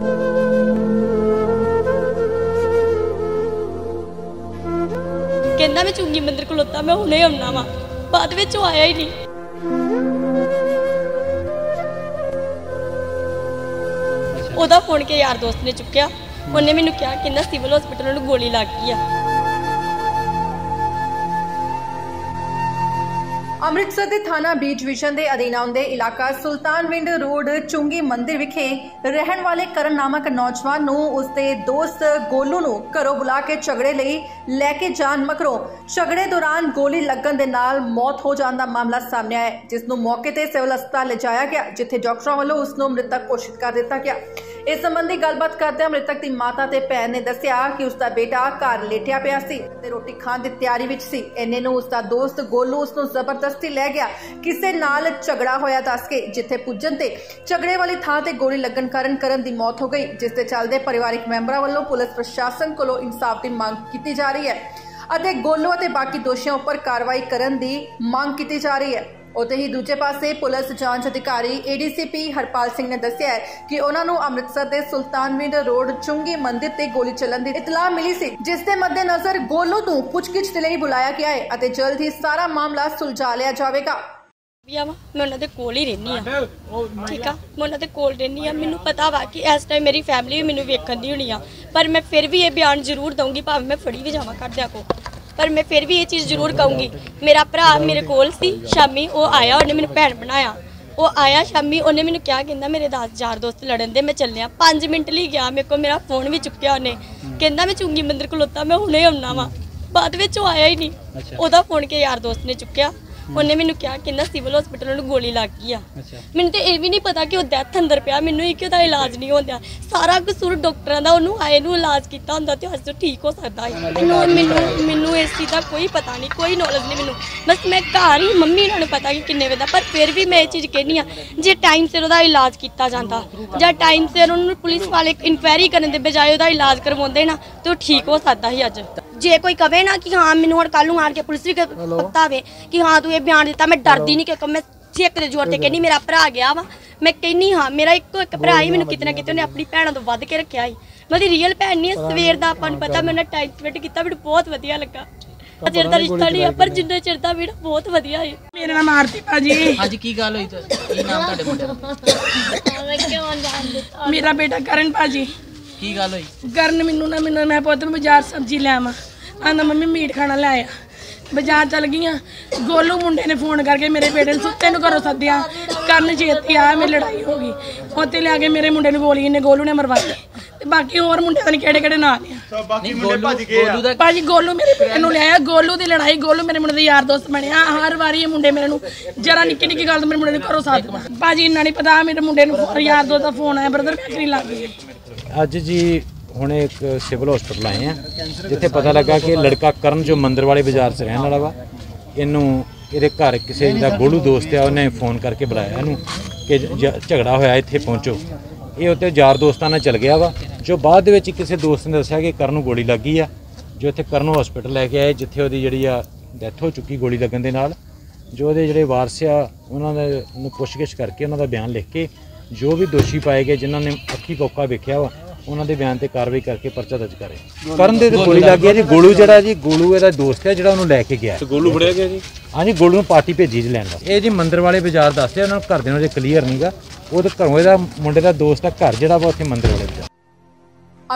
कहना मैं चुंगी मंदिर खलोता, मैं हुणे आना वा, बाद में आया ही नहीं। ओदा फोन के यार दोस्त ने चुकया, उन्हें मैनू कहा कि सिविल हॉस्पिटल गोली लग गई है। अमृतसर के थाना बीच विजन के अधीन आउंदे इलाका सुल्तानविंड रोड चुंगी मंदिर विखे रहन वाले करन नामक नौजवान नू उसके दोस्त गोलू नू घरों बुला के झगड़े लई लैके जान मगरों झगड़े दौरान गोली लगन दे नाल मौत हो जाने का मामला सामने आया, जिसनू मौके ते सिविल अस्पताल लिजाया गया, जिथे डॉक्टरों वालों उसनू मृतक घोषित कर दिता गया। इस संबंधी गलबात करते मृतक की माता ते भैन ने दस्सिया कि उसका बेटा घर लेटिया पिया सी ते रोटी खाण दी तैयारी विच सी। इन्ने नू उसका दोस्त गोलू उसनू जबरदस्ती लै गया। किसे नाल झगड़ा होया दस के जिथे पुजन ते झगड़े वाली थां ते गोली लगन कारण करन दी मौत हो गई, जिसके चलते परिवारिक मैंबरां वल्लों पुलिस प्रशासन कोलों इंसाफ की मांग की जा रही है। गोलू और बाकी दोषियों उपर कार्रवाई करन दी मांग की जा रही है। उते ही दूजे पासे पुलिस जांच अधिकारी ADCP हरपाल सिंह ने दस्सिया है कि उन्हां नूं अमृतसर दे सुल्तानविंड रोड चुंगी मंदिर ते गोली चलन दी इतलाह मिली सी, जिस दे मद्देनजर गोलू नूं पुछगिछ दे लई बुलाया गया है अते जल्द ही सारा मामला सुलझा लिया जावेगा। मैं उन्हां दे कोल ही रहनी आ, ठीक आ, मैं उन्हां दे कोल रहनी आ। मैनूं पता वा कि इस टाइम मेरी फैमिली मैनूं वेखण दी होनी आ, पर मैं फिर भी ये बयान जरूर दूंगी, भावें मैं फड़ी भी जावां करदिआं को, पर मैं फिर भी ये चीज़ जरूर कहूँगी। मेरा भरा मेरे कोल सी शामी, वो आया, उन्हें मैंने भैन बनाया। वो आया शामी, उन्हें मैंने क्या कहना, मेरे यार दोस्त लड़न दे, मैं चलने 5 मिनट लिए गया, मेरे को मेरा फोन भी चुक्या, उन्हें कहना मैं चुंगी मंदिर खलोता, मैं हुणे आना वा, बाद में आया ही नहीं। ओदा फोन के यार दोस्त ने चुक्या, उन्हें मैंने क्या कहना सिविल हॉस्पिटल गोली लग गई है। मैंने तो यह भी नहीं पता कि वो डैथ अंदर पिया, मैंने एक इलाज नहीं होता, सारा कसूर डॉक्टरों का, उन्होंने आए नू इलाज किया होंदा तो अज तो ठीक हो सकता है। मैनू इस चीज़ का कोई पता नहीं, कोई नॉलेज नहीं मैनू, बस मैं घर ही मम्मी इन्होंने पता कि किन्ने बजे, पर फिर भी मैं ये चीज़ कहनी हाँ, जे टाइम सिर उसदा इलाज किया जाता, जां टाइम सिर उन्होंने पुलिस वाले इंक्वायरी करने के बजाय उसदा इलाज करवाते ना तो ठीक हो सकता ही। अज जे कोई कहे ना कि हाँ मैनू और कल आन के पुलिस भी पकतावे कि हाँ तू ये बयान दिता, मैं डरदी नहीं, क्योंकि मैं चेक दे जोर से कहनी मेरा भरा गया वा। मैं कहनी हाँ मेरा इको एक भरा ही, मैंने कितना कितने उन्हें अपनी भैनों तो वध के रखा ही, मेरी रियल भैन नहीं। सवेर का अपन पता मैं उन्हें टाइम स्पेंड किया, मैं बहुत वधिया लगा। अजे दा रिश्ता नहीं है पर जिन्ना चिर दा मेरा बहुत वधिया है। मेरा नाम आरती भाजी। आज की गल होई ते की नाम ਤੁਹਾਡੇ ਮੁੰਡੇ ਦਾ? मेरा बेटा करन भाजी। की गल होई? करन मेनू ना मेनू मैं पुत्त बाजार सब्जी लैवा आंदा, मम्मी मीट खाना लाया, बाजार चल गई। गोलू मुंडे ने फोन करके मेरे बेटे सुत्ते नूं घरों सद्दिया, करन चेती आया, मेरी लड़ाई हो गई, उत्थे लिया के मेरे मुंडे नूं गोली इन्हें गोलू ने मरवाई ते बाकी होर मुंडे पता नहीं किहड़े-किहड़े नाल ने। भाजी गोलू मेरे बेटे नूं लिया, गोलू दी लड़ाई, गोलू मेरे मुंडे दा यार दोस्त बनिया। हर वारी ये मुंडे मेरे नूं जरा निक्की निक्की गल मेरे मुंडे नूं घरों सद्ददा। भाजी इन्ना नहीं पता मेरे मुंडे नूं यार दोस्त दा फोन आया, ब्रदर फैक्ट्री लग गई। अज जी हुण एक सिविल हॉस्पिटल आए हैं, जिथे पता लगा कि लड़का करन जो मंदिर वाले बाजार से रहने वाला वा, इनू ये घर किसी का गोलू दोस्त है, उन्हें फोन करके बुलाया इनू कि झगड़ा होया इत्थे पहुँचो। ये उत्ते यार दोस्तां नाल चल गया वा, जो बाद विच किसी दोस्त ने दस्सिया कि करन नूं गोली लग गई आ, जो इत्थे करन हॉस्पिटल लैके आए, जिथे उहदी जिहड़ी आ डैथ हो चुकी गोली लगन दे नाल। जो उहदे जिहड़े वारस आ उहनां नूं पुछगिछ करके उहनां दा बयान लिख के जो भी दोषी पाए गए, जिन्हां ने अक्खी पौका वेखिया वा, उन्होंने बयान पर कार्रवाई करके परचा दर्ज करे। करन दे गोली लग गई जी। गोलू जरा जी, गोलू एदा दोस्त है जो लैके गया। गोलू फड़िया गया जी? हाँ जी, गोलू पार्टी भेजी जी लैंड। ये जी मंदिर वाले बाजार दसते, उन्होंने घर देना क्लीयर नहीं गा, वो घरों का मुंडे का दोस्त का घर जरा वा उत्थे मंदिर वाले बाजार।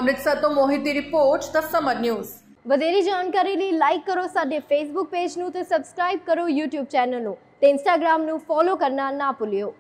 अमृतसर तो मोहित की रिपोर्ट, द समर न्यूज़। वधेरी जानकारी लिए लाइक करो साडे फेसबुक पेज नूं ते सबसक्राइब करो यूट्यूब चैनल नूं ते इंस्टाग्राम नूं फॉलो करना ना भुलियो।